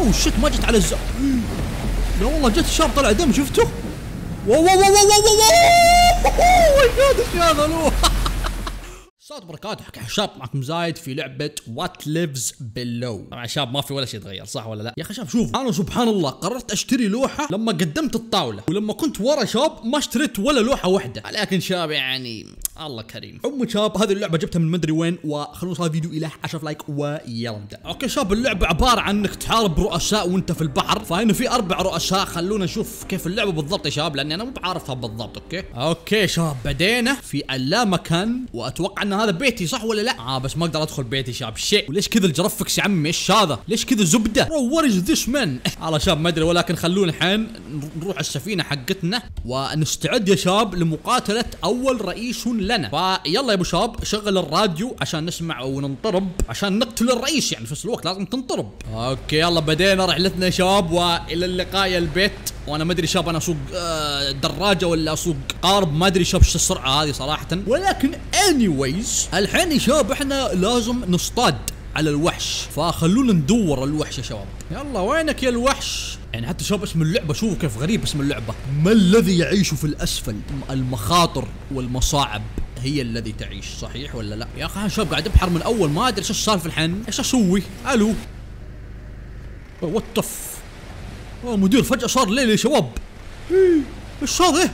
اوه شيت ما جت على الزق. لا والله جت الشار طلع دم شفته. واو واو واو واو واو واو صوت بركات وحكي شاب معكم زايد في لعبه وات ليفز بلو. طبعا شاب ما في ولا شيء تغير صح ولا لا؟ يا اخي شاب شوف انا سبحان الله قررت اشتري لوحه لما قدمت الطاوله، ولما كنت ورا شاب ما اشتريت ولا لوحه واحده، لكن شاب يعني الله كريم. عمو شاب هذه اللعبه جبتها من مدري وين، وخلونا نوصل الفيديو الى 10 لايك ويلا نبدا. اوكي شاب اللعبه عباره عن انك تحارب رؤساء وانت في البحر، فهنا في 4 رؤساء. خلونا نشوف كيف اللعبه بالضبط يا شاب لاني انا مو بعارفها بالضبط. اوكي شاب بدينا في اللا مكان، واتوقع ان هذا بيتي صح ولا لا؟ بس ما اقدر ادخل بيتي شاب شيء. وليش كذا الجرفكس يا عمي؟ ايش هذا؟ ليش كذا زبده؟ برو ذيش من؟ والله شاب ما ادري، ولكن خلونا الحين نروح السفينه حقتنا ونستعد يا شاب لمقاتله اول رئيس لنا. فيلا يا ابو شاب شغل الراديو عشان نسمع وننطرب، عشان نقتل الرئيس يعني في نفس الوقت لازم تنطرب. اوكي يلا بدينا رحلتنا يا شاب، والى اللقاء يا البيت. وانا ما ادري شاب انا اسوق دراجه ولا اسوق قارب، ما ادري شاب ايش السرعه هذه صراحه، ولكن انيويز الحين يا شاب احنا لازم نصطاد على الوحش، فخلونا ندور الوحش يا شباب. يلا وينك يا الوحش؟ يعني حتى شباب اسم اللعبة شوفوا كيف غريب اسم اللعبة. ما الذي يعيش في الأسفل؟ المخاطر والمصاعب هي الذي تعيش، صحيح ولا لا؟ يا أخي شباب قاعد أبحر من أول ما أدري شو السالفة الحين، إيش أسوي؟ ألو وطف مدير فجأة صار ليل يا شباب. إيش هذا؟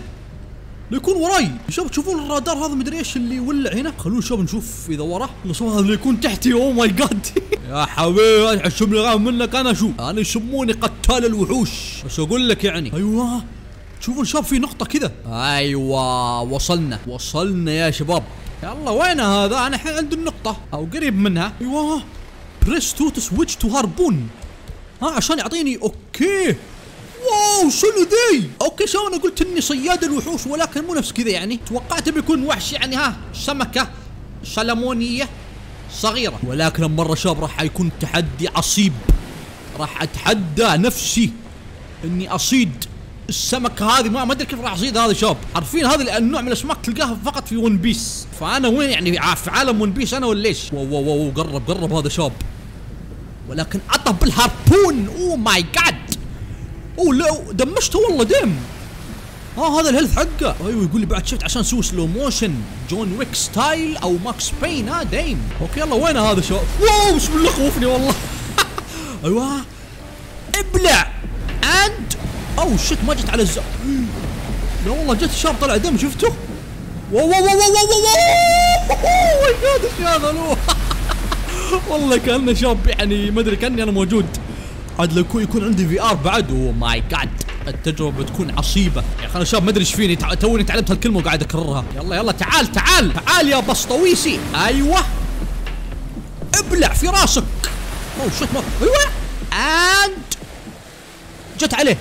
ليكون وراي يا شباب تشوفون الرادار هذا مدري ايش اللي يولع هنا، خلونا شباب نشوف اذا وراه. هذا اللي يكون تحتي اوه ماي جاد. يا حبيبي حشمني غام منك انا شو؟ انا يسموني قتال الوحوش، بس اقول لك يعني ايوه شوفوا الشباب في نقطة كذا. ايوه وصلنا يا شباب. يلا وين هذا؟ انا الحين عند النقطة او قريب منها. ايوه بريس تو سويتش تو هاربون عشان يعطيني. اوكي واو شنو ذي؟ اوكي شباب انا قلت اني صياد الوحوش ولكن مو نفس كذا، يعني توقعت بيكون وحش يعني سمكة سلمونية صغيرة، ولكن المرة شباب راح يكون تحدي عصيب. راح اتحدى نفسي اني اصيد السمكة هذه، ما ادري كيف راح اصيد هذا شباب. عارفين هذا النوع من الاسماك تلقاها فقط في ون بيس، فانا وين يعني في عالم ون بيس انا ولا ليش؟ واو واو واو قرب هذا شباب، ولكن عطه بالهاربون. اوه ماي جاد اوه لا دمجته والله دم. هذا الهيلث حقه. ايوه يقول لي بعد شفت عشان نسوي سلو موشن جون ويك ستايل او ماكس بين. دايم. اوكي يلا وين هذا شباب؟ واو بسم الله خوفني والله. ايوه ابلع اند. اوه شيت ما جت على الزق. لا والله جت الشار طلع دم شفته. واو واو واو واو واو ماي جاد ايش هذا؟ والله كانه شاب يعني ما ادري كاني انا موجود. عاد لو يكون عندي في ار بعد اوه ماي جاد التجربه بتكون عصيبه. يا اخي انا شاب ما ادري ايش فيني، توني تعلمت هالكلمه وقاعد اكررها. يلا يلا تعال تعال تعال يا بسطويسي. ايوه ابلع في راسك. اوه شيت ما ايوه اند جت عليه.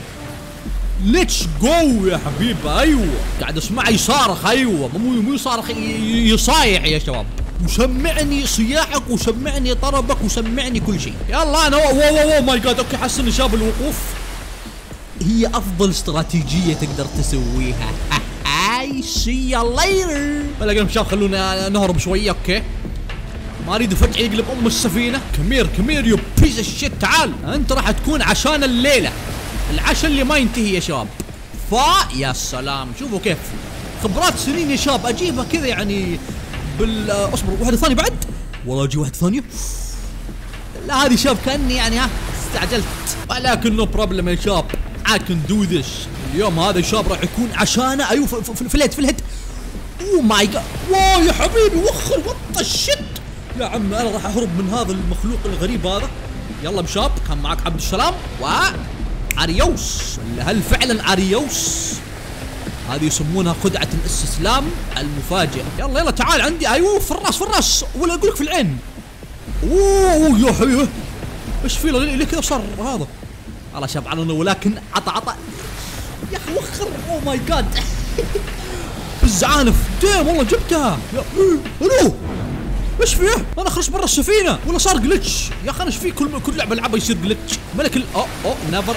ليتس جو يا حبيبي. ايوه قاعد اسمعه يصارخ. ايوه مو يصارخ يصايح يا شباب. وسمعني صياحك وسمعني طربك وسمعني كل شيء. يلا انا واو واو واو ماي جاد. اوكي حسن شاب الوقوف هي افضل استراتيجيه تقدر تسويها. اي سي يا ليتر. ولكن شباب خلونا نهرب شويه. اوكي ما اريد فجأة يقلب ام السفينه. كمير كمير يو بيز الشيت. تعال انت راح تكون عشان الليله العشاء اللي ما ينتهي يا شباب. يا سلام شوفوا كيف خبرات سنين يا شباب اجيبها كذا يعني اصبر واحدة ثانية بعد. والله اجي واحدة ثانية. لا هذه شاب كاني يعني استعجلت، ولكن نو بروبلم يا شاب. اي كان دو ذيس. اليوم هذا شاب راح يكون عشانه. ايوه في الهيد اوه ماي جاد. واو يا حبيبي وخر وات الشت. يا عم انا راح اهرب من هذا المخلوق الغريب هذا. يلا بشاب كان معك عبد السلام و اريوس. هل فعلا اريوس؟ هذه يسمونها خدعة الاستسلام المفاجئ. يلا يلا تعال عندي. ايوه في الراس في الراس ولا اقول لك في العين. اوه يا حبيبي ايش في ليه كذا صار هذا؟ والله شاب علنا ولكن عطى يا اخي وخر. اوه ماي جاد بالزعانف. ديم والله جبتها. الو ايش فيه؟ انا خرجت برا السفينة ولا صار جلتش؟ يا اخي ايش في كل لعبة العبها يصير جلتش. ملك او نيفر.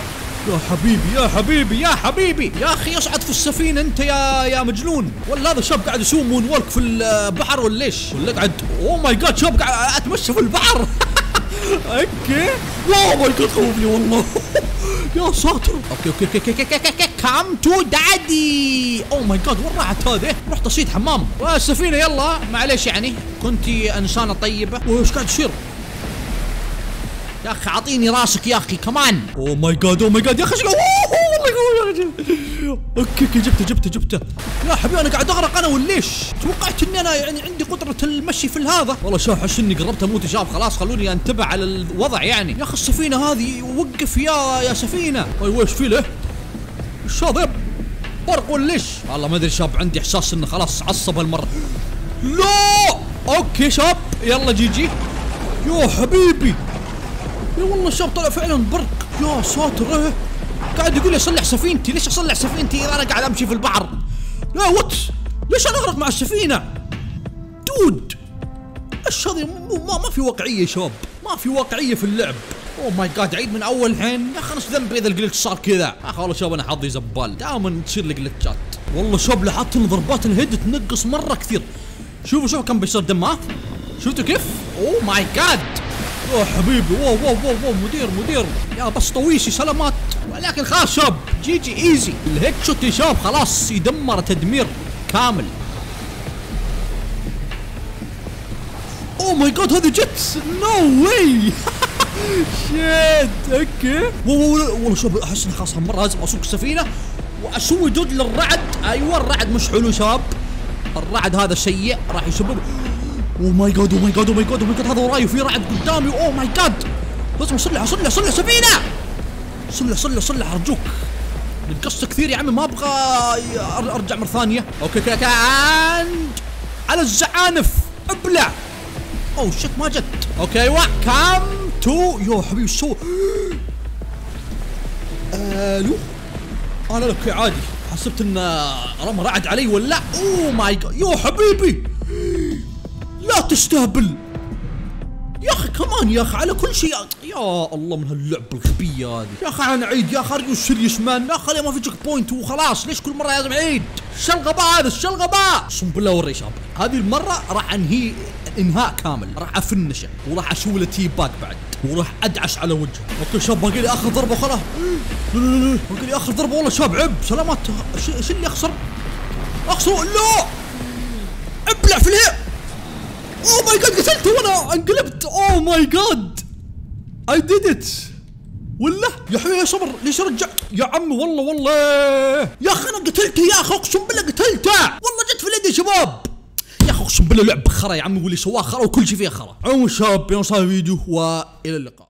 يا حبيبي يا حبيبي يا حبيبي يا اخي اصعد في السفينه انت يا مجنون. ولا هذا شاب قاعد يسوي مون وورك في البحر ولا ليش؟ ولا قاعد اوه ماي جاد شاب قاعد اتمشى في البحر. اوكي. واو ماي جاد خوفني والله. يا ساتر. اوكي اوكي اوكي اوكي اوكي كم تو دادي. اوه ماي جاد وين راحت هذه؟ رحت اصيد حمام. والسفينه يلا معليش يعني كنت انسانه طيبه. وش قاعد تصير؟ يا اخي اعطيني راسك يا اخي كمان. اوه ماي جاد اوه ماي جاد يا اخي اوكي اوكي جبته جبته جبته يا حبيبي. انا قاعد اغرق انا وليش؟ توقعت اني انا يعني عندي قدره المشي في هذا والله. شو احس اني قربت اموت يا شباب. خلاص خلوني انتبه على الوضع يعني. يا اخي السفينه هذه وقف يا سفينه. ايوه ايش في له؟ ايش هذا؟ برق وليش؟ والله ما ادري شاب عندي احساس انه خلاص عصب هالمره. لا اوكي شاب يلا جي جي يا حبيبي. يا والله الشاب طلع فعلا برق. يا ساتر قاعد يقول لي اصلح سفينتي. ليش اصلح سفينتي اذا انا قاعد امشي في البحر؟ لا وات ليش انا اغرق مع السفينه؟ دود ايش هذه؟ ما في واقعيه يا شباب، ما في واقعيه في اللعب. اوه ماي جاد عيد من اول الحين يا اخي. ايش ذنبي اذا الجلتش صار كذا؟ يا اخي والله شباب انا حظي زبال دائما تصير لي جلتشات والله شباب. لاحظت ان ضربات الهيد تنقص مره كثير. شوفوا شوفوا كم بيصير دم. ها شفتوا كيف؟ اوه ماي جاد يا حبيبي. واو واو واو واو مدير مدير يا بس طويشي سلامات. ولكن خلاص شاب جي جي ايزي. الهيد شوت يا شاب خلاص يدمر تدمير كامل. اوه ماي جاد هذه جت نو واي. شيت اوكي. والله شوف احس اني خلاص هالمره لازم اسوق السفينه واسوي دود للرعد. ايوه الرعد مش حلو شاب، الرعد هذا سيء راح يسبب. اوه ماي جاد اوه ماي جاد اوه ماي جاد اوه ماي جاد هذا وراي وفي رعد قدامي. اوه ماي جاد لازم اصلح اصلح اصلح سفينه. صلح صلح صلح ارجوك. نقصت كثير يا عمي ما ابغى ارجع مره ثانيه. اوكي اوكي على الزعانف ابلع. اوه شك ما جت. اوكي ايوه كم تو يا حبيبي شو. الو انا اوكي عادي حسبت انه رمى رعد علي ولا. اوه ماي جاد يا حبيبي لا تستهبل يا اخي كمان يا اخي على كل شيء. يا الله من هاللعبه الغبيه هذه يا اخي. انا عيد يا اخي ار يو سيريس مان يا اخي. ما في تشيك بوينت وخلاص. ليش كل مره لازم عيد؟ شو الغباء هذا؟ شو الغباء؟ اقسم بالله وري شاب هذه المره راح انهي انهاء كامل. راح افنشه وراح اسوي له تي باك بعد وراح ادعس على وجهه. اوكي شاب باقي لي اخر ضربه وخلاص. باقي لي اخر ضربه والله شاب. عب سلامات. شو اللي اخسر؟ اخسر لا ابلع في الهيب. اوه ماي جاد قتلته وانا انقلبت. اوه ماي جاد اي ديد ات ولا يا حبيبي. يا صبر ليش رجع يا عمي؟ والله والله يا اخي انا قتلته يا اخي اقسم بالله قتلته والله. جت في اليد يا شباب يا اخي اقسم بالله. لعبه خرا يا عمي واللي سواه خرا وكل شيء فيها خرا. عموما شباب يوم صار الفيديو والى اللقاء.